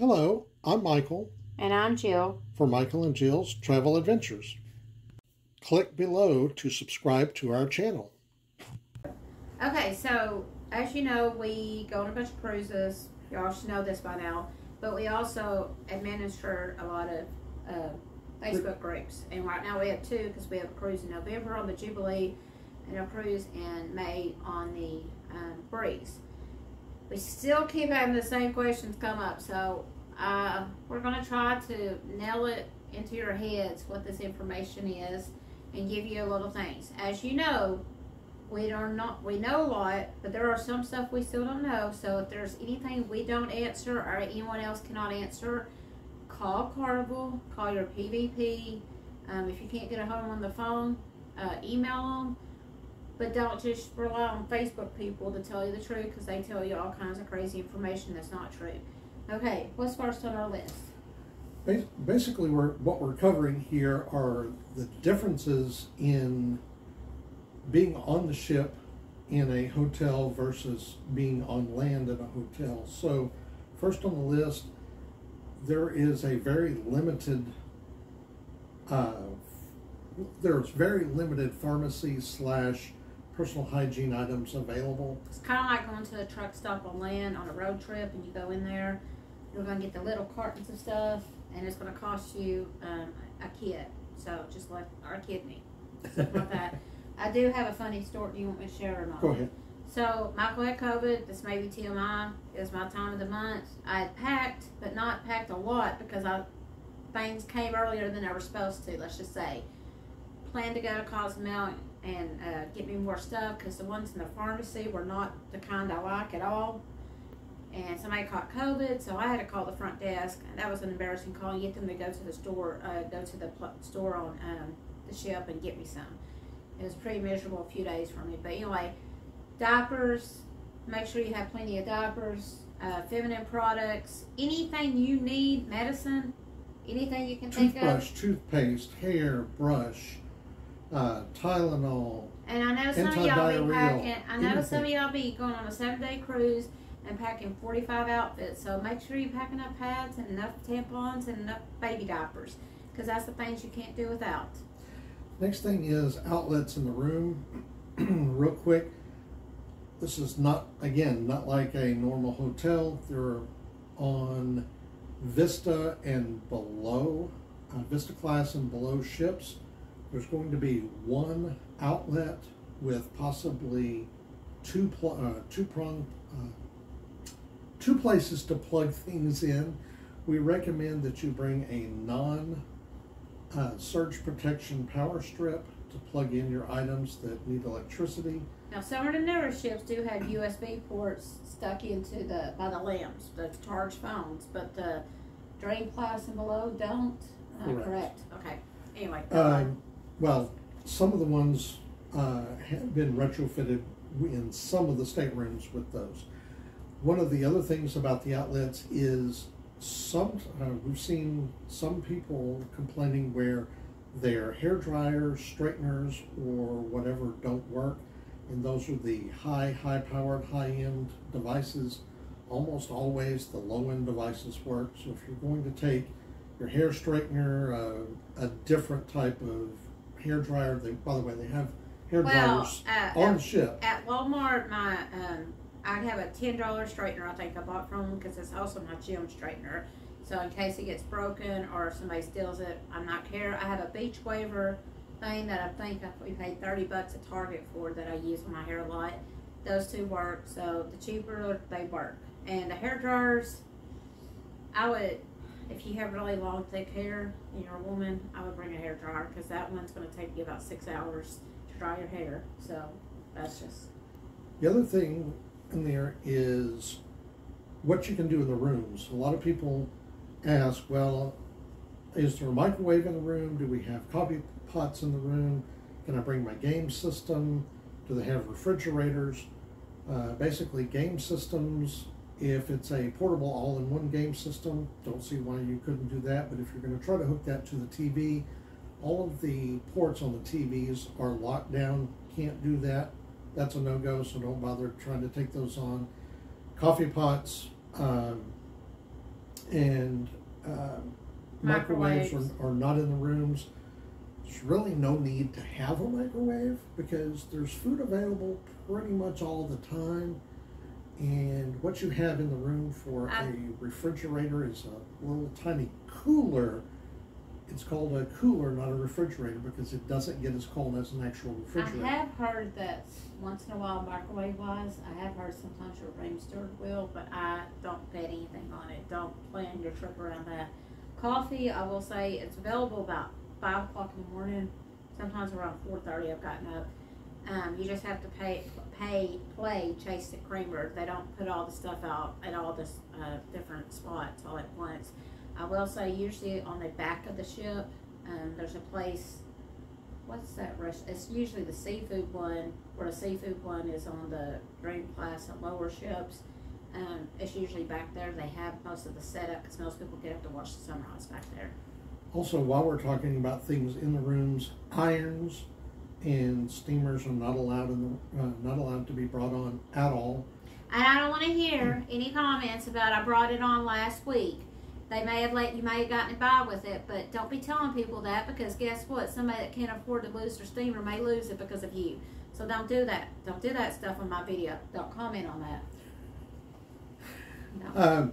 Hello, I'm Michael. And I'm Jill. For Michael and Jill's Travel Adventures. Click below to subscribe to our channel. Okay, so as you know, we go on a bunch of cruises. Y'all should know this by now. But we also administer a lot of Facebook groups. And right now we have two because we have a cruise in November on the Jubilee and a cruise in May on the Breeze. We still keep having the same questions come up. So we're going to try to nail it into your heads what this information is and give you a little things. As you know, we know a lot, but there are some stuff we still don't know. So if there's anything we don't answer or anyone else cannot answer, call Carnival, call your PVP. If you can't get a hold of them on the phone, email them. But don't just rely on Facebook people to tell you the truth, because they tell you all kinds of crazy information that's not true. Okay, what's first on our list? Basically, what we're covering here are the differences in being on the ship in a hotel versus being on land in a hotel. So first on the list, there is a very limited, there's very limited pharmacy / personal hygiene items available. It's kind of like going to a truck stop on land on a road trip, and you go in there, you're going to get the little cartons of stuff, and it's going to cost you a kid. So just like our kidney, stuff like that. I do have a funny story. Do you want me to share or not? Go ahead. So Michael had COVID. This may be TMI. It was my time of the month. I had packed, but not packed a lot because things came earlier than I was supposed to, let's just say. Planned to go to Cozumel and get me more stuff because the ones in the pharmacy were not the kind I like at all. And somebody caught COVID, so I had to call the front desk. And that was an embarrassing call. You get them to go to the store, go to the store on the ship and get me some. It was pretty miserable a few days for me. But anyway, diapers, make sure you have plenty of diapers, feminine products, anything you need, medicine, anything you can think of. Toothbrush, toothpaste, hair brush, Tylenol, and I know some of y'all be packing, I know some of y'all be going on a 7-day cruise and packing 45 outfits. So make sure you pack enough pads and enough tampons and enough baby diapers, because that's the things you can't do without. Next thing is outlets in the room. Real quick, this is not, again, not like a normal hotel. They're on Vista and below, Vista class and below ships. There's going to be one outlet with possibly two places to plug things in. We recommend that you bring a surge protection power strip to plug in your items that need electricity. Now, some of the newer ships do have USB ports stuck into by the lamps to charge phones, but the drain class and below don't. Correct. Okay. Anyway. Well, some of the ones have been retrofitted in some of the staterooms with those. One of the other things about the outlets is, we've seen some people complaining where their hair dryers, straighteners, or whatever don't work, and those are the high-powered, high-end devices. Almost always the low-end devices work. So if you're going to take your hair straightener, a different type of hair dryer, by the way, they have hair dryers on the ship. At Walmart, I have a $10 straightener I think I bought from them because it's also my gym straightener. So in case it gets broken or if somebody steals it, I'm not care. I have a beach waiver thing that I think we paid $30 at Target for that I use on my hair a lot. Those two work, so the cheaper they work. And the hair dryers, I would, if you have really long thick hair and you're a woman, I would bring a hair dryer because that one's going to take you about 6 hours to dry your hair. So that's just. The other thing in there is what you can do in the rooms. A lot of people ask, well, is there a microwave in the room? Do we have coffee pots in the room? Can I bring my game system? Do they have refrigerators? Basically, game systems, if it's a portable all-in-one game system, don't see why you couldn't do that. But if you're going to try to hook that to the TV, all of the ports on the TVs are locked down. Can't do that. That's a no-go, so don't bother trying to take those on. Coffee pots, and microwaves are not in the rooms. There's really no need to have a microwave because there's food available pretty much all the time. And what you have in the room for a refrigerator is a little tiny cooler. It's called a cooler, not a refrigerator, because it doesn't get as cold as an actual refrigerator. I have heard that once in a while, microwave-wise, I have heard sometimes your room steward will, but I don't bet anything on it. Don't plan your trip around that. Coffee, I will say, it's available about 5 o'clock in the morning. Sometimes around 4:30 I've gotten up. You just have to play Chase the Creamer. They don't put all the stuff out at all the different spots all at once. I will say usually on the back of the ship, there's a place, what's that restaurant? It's usually the seafood one, or the seafood one is on the green class and lower ships. It's usually back there. They have most of the setup because most people get up to watch the sunrise back there. Also, while we're talking about things in the rooms, irons and steamers are not allowed in the, not allowed to be brought on at all. And I don't want to hear any comments about I brought it on last week. They may have let you may have gotten by with it, but don't be telling people that, because guess what? Somebody that can't afford to lose their steamer may lose it because of you. So don't do that. Don't do that stuff on my video. Don't comment on that. No.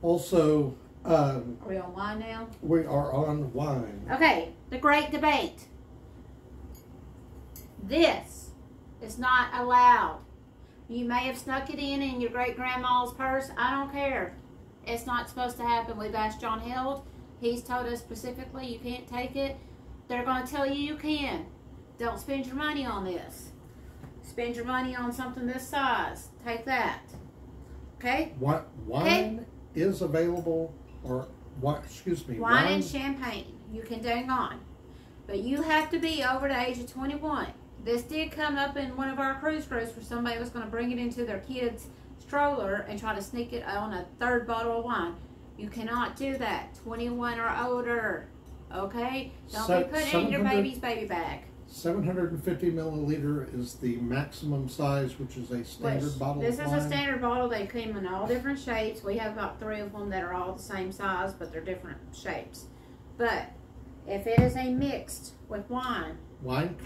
Also, are we on wine now? We are on wine. Okay, the great debate. This is not allowed. You may have snuck it in your great grandma's purse. I don't care. It's not supposed to happen. We've asked John Heald. He's told us specifically you can't take it. They're going to tell you you can. Don't spend your money on this. Spend your money on something this size. Take that. Okay? What wine is available, or what? Excuse me. Wine and champagne. You can dang on, but you have to be over the age of 21. This did come up in one of our cruise crews where somebody was going to bring it into their kids' stroller and try to sneak it on a third bottle of wine. You cannot do that. 21 or older. Okay? Don't be putting it in your baby's baby bag. 750 milliliter is the maximum size, which is a standard bottle of wine. This is a standard bottle. They came in all different shapes. We have about 3 of them that are all the same size, but they're different shapes. But if it is a mixed with wine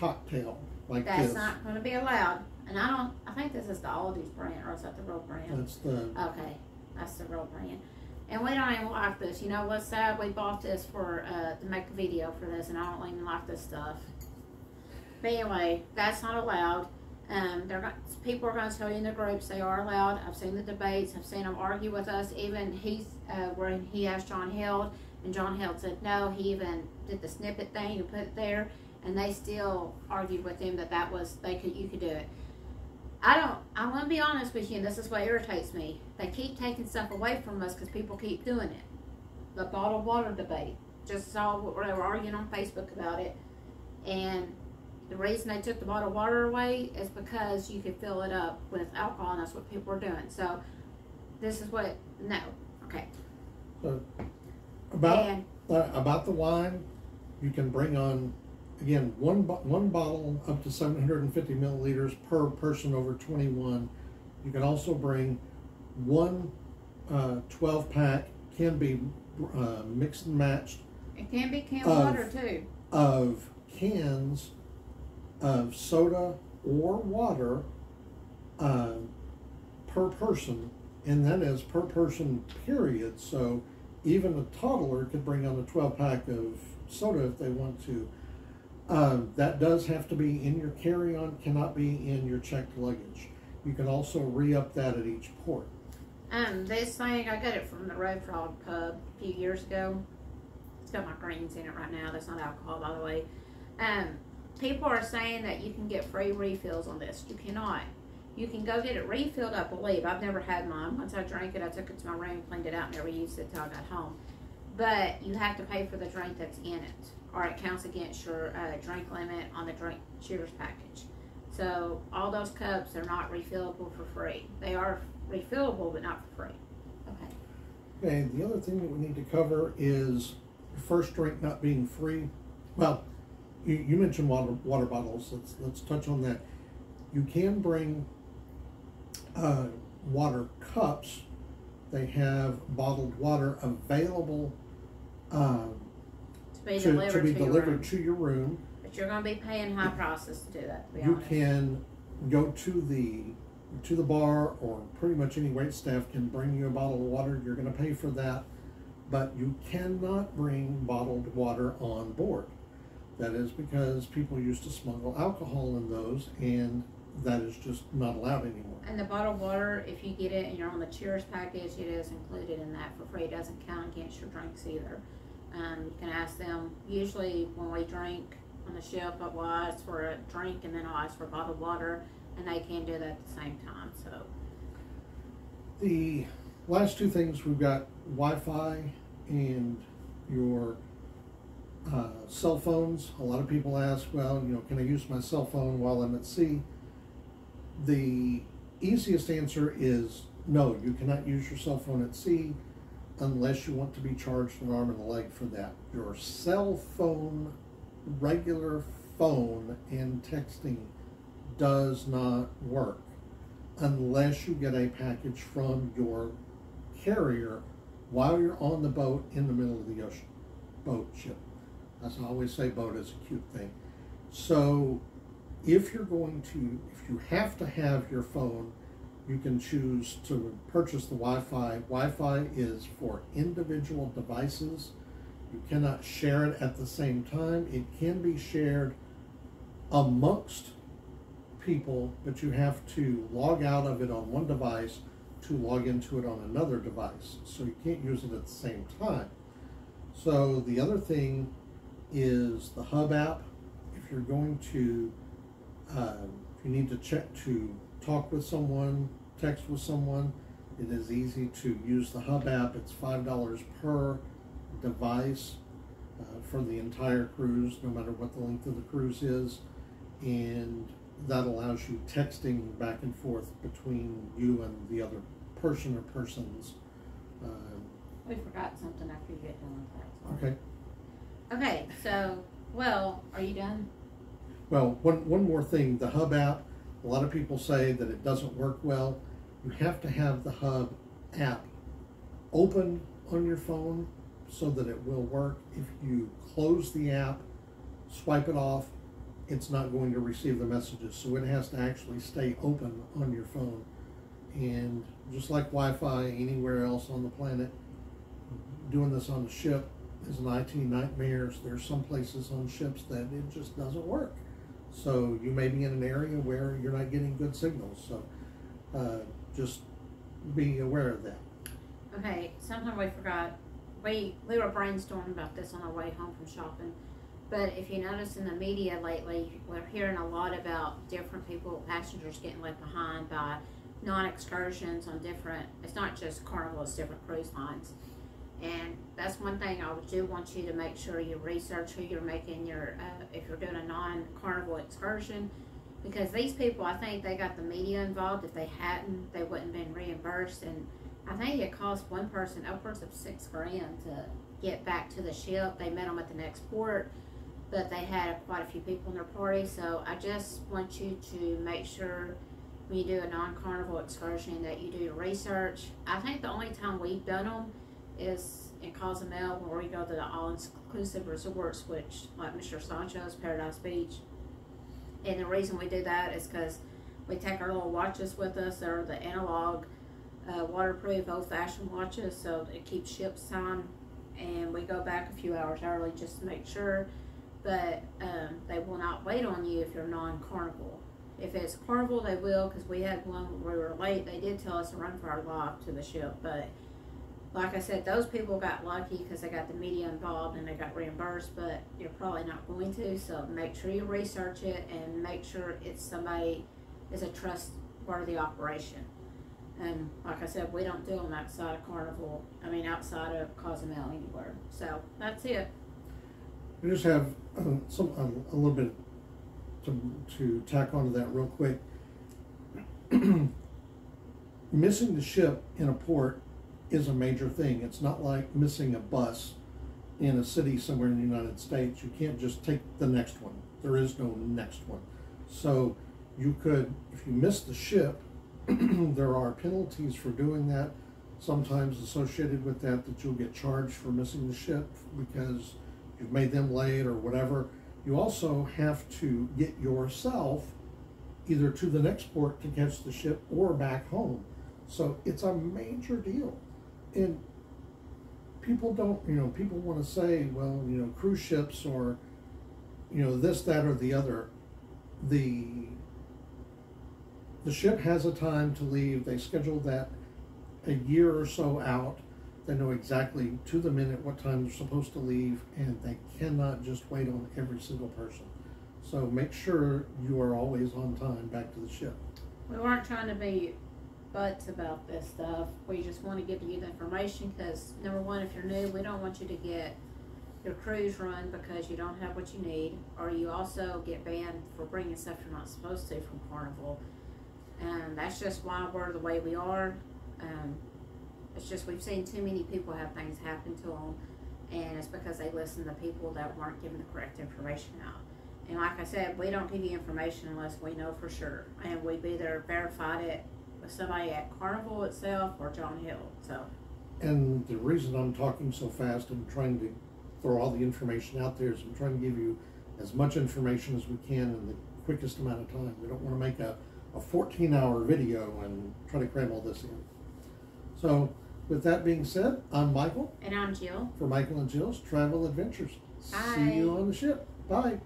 cocktail like this, that's not going to be allowed. And I think this is the Aldi's brand, or is that the real brand? That's the... Okay, that's the real brand. And we don't even like this. You know what's sad? We bought this for, to make a video for this, and I don't even like this stuff. But anyway, that's not allowed. People are going to tell you in the groups they are allowed. I've seen the debates. I've seen them argue with us. Even when he asked John Heald, and John Heald said no. He even did the snippet thing and put it there, and they still argued with him that you could do it. I want to be honest with you, and this is what irritates me. They keep taking stuff away from us because people keep doing it. The bottled water debate. Just saw what they were arguing on Facebook about it. And the reason they took the bottled water away is because you could fill it up with alcohol, and that's what people are doing. So, this is what, no. Okay. So, about the wine, you can bring on, again, one bottle up to 750 milliliters per person over 21. You can also bring one 12-pack, can be mixed and matched. It can be canned water too. Of cans of soda or water per person, and that is per person, period. So even a toddler could bring on a 12-pack of soda if they want to. That does have to be in your carry-on, cannot be in your checked luggage. You can also re-up that at each port. This thing, I got it from the Red Frog Pub a few years ago. It's got my greens in it right now. That's not alcohol, by the way. People are saying that you can get free refills on this. You cannot. You can go get it refilled, I believe. I've never had mine. Once I drank it, I took it to my room, cleaned it out, never used it until I got home. But you have to pay for the drink that's in it, or it counts against your drink limit on the drink cheers package. So all those cups are not refillable for free. They are refillable, but not for free. Okay. Okay, the other thing that we need to cover is your first drink not being free. Well, you mentioned water bottles. Let's touch on that. You can bring water cups They have bottled water available to be delivered to your room. But you're going to be paying high prices to do that, to be honest. You can go to the bar, or pretty much any waitstaff can bring you a bottle of water. You're going to pay for that. But you cannot bring bottled water on board. That is because people used to smuggle alcohol in those, and that is just not allowed anymore. And the bottled water, if you get it and you're on the Cheers package, it is included in that for free. It doesn't count against your drinks either. You can ask them. Usually when we drink on the ship, I will ask for a drink and then I'll ask for bottled water, and they can do that at the same time. So the last two things, we've got Wi-Fi and your cell phones. A lot of people ask, well, you know, can I use my cell phone while I'm at sea? The easiest answer is no, you cannot use your cell phone at sea unless you want to be charged an arm and a leg for that. Your cell phone, regular phone and texting does not work unless you get a package from your carrier while you're on the boat in the middle of the ocean. Boat, ship. As I always say, boat is a cute thing. So if you're going to, if you have to have your phone, you can choose to purchase the Wi-Fi. Wi-Fi is for individual devices. You cannot share it at the same time. It can be shared amongst people, but you have to log out of it on one device to log into it on another device. So you can't use it at the same time. So the other thing is the HUB app. If you're going to, if you need to check to talk with someone, text with someone, it is easy to use the HUB app. It's $5 per device for the entire cruise, no matter what the length of the cruise is. And that allows you texting back and forth between you and the other person or persons. We forgot something after you get done with that. Okay, so, well, are you done? Well, one more thing, the HUB app, a lot of people say that it doesn't work well. You have to have the HUB app open on your phone so that it will work. If you close the app, swipe it off, it's not going to receive the messages. So it has to actually stay open on your phone. And just like Wi-Fi anywhere else on the planet, doing this on the ship is an IT nightmare. There's some places on ships that it just doesn't work. So you may be in an area where you're not getting good signals. So just be aware of that. Okay, something we forgot. We were brainstorming about this on our way home from shopping. But if you notice in the media lately, we're hearing a lot about different people, passengers getting left behind by non-excursions on different, it's not just Carnival, it's different cruise lines. And that's one thing I do want you to make sure you research who you're making your, if you're doing a non-Carnival excursion, because these people, I think they got the media involved. If they hadn't, they wouldn't have been reimbursed. And I think it cost one person upwards of $6,000 to get back to the ship. They met them at the next port, but they had quite a few people in their party. So I just want you to make sure when you do a non-Carnival excursion that you do research. I think the only time we've done them is in Cozumel, where we go to the all-inclusive resorts, which like Mr. Sancho's, Paradise Beach. And the reason we do that is because we take our little watches with us. They're the analog, waterproof, old-fashioned watches, so it keeps ships time. And we go back a few hours early just to make sure, but they will not wait on you if you're non-Carnival. If it's Carnival, they will, because we had one where we were late. They did tell us to run for our life to the ship, but like I said, those people got lucky because they got the media involved and they got reimbursed, but you're probably not going to, so make sure you research it and make sure it's somebody, it's a trustworthy operation. And like I said, we don't do them outside of Carnival, I mean outside of Cozumel anywhere. So that's it. We just have a little bit to tack onto that real quick. Missing the ship in a port is a major thing. It's not like missing a bus in a city somewhere in the United States. You can't just take the next one. There is no next one. So you could, if you miss the ship, there are penalties for doing that. sometimes associated with that, that you'll get charged for missing the ship because you've made them late or whatever. You also have to get yourself either to the next port to catch the ship or back home. So it's a major deal. And people don't, you know, people want to say, well, you know, cruise ships or, you know, this, that, or the other. The ship has a time to leave. They schedule that a year or so out. They know exactly to the minute what time they're supposed to leave, and they cannot just wait on every single person. So make sure you are always on time back to the ship. We weren't trying to be butts about this stuff. We just want to give you the information because, number one, if you're new, we don't want you to get your cruise run because you don't have what you need, or you also get banned for bringing stuff you're not supposed to from Carnival. And that's just why we're the way we are. It's just we've seen too many people have things happen to them, and it's because they listened to people that weren't giving the correct information out. And like I said, we don't give you information unless we know for sure, and we've either verified it with somebody at Carnival itself or John Heald. So, and the reason I'm talking so fast and trying to throw all the information out there is I'm trying to give you as much information as we can in the quickest amount of time. We don't want to make a 14-hour video and try to cram all this in. So with that being said, I'm Michael. And I'm Jill. For Michael and Jill's Travel Adventures. Bye. See you on the ship. Bye.